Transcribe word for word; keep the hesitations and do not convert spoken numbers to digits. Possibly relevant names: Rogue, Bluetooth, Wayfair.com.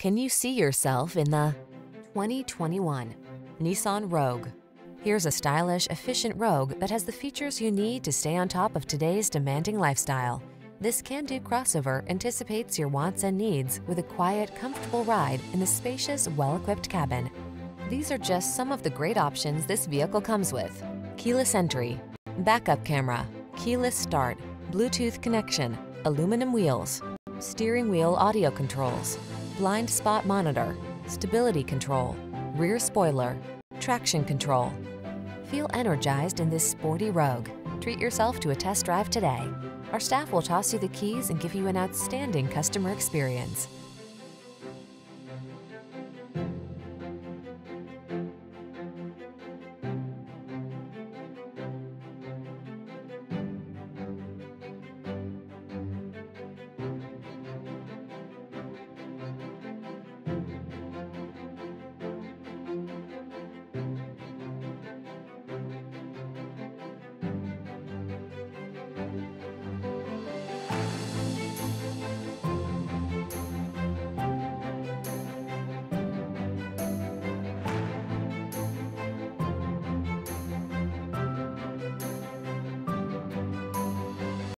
Can you see yourself in the twenty twenty-one Nissan Rogue? Here's a stylish, efficient Rogue that has the features you need to stay on top of today's demanding lifestyle. This can-do crossover anticipates your wants and needs with a quiet, comfortable ride in the spacious, well-equipped cabin. These are just some of the great options this vehicle comes with: keyless entry, backup camera, keyless start, Bluetooth connection, aluminum wheels, steering wheel audio controls, blind spot monitor, stability control, rear spoiler, traction control. Feel energized in this sporty Rogue. Treat yourself to a test drive today. Our staff will toss you the keys and give you an outstanding customer experience.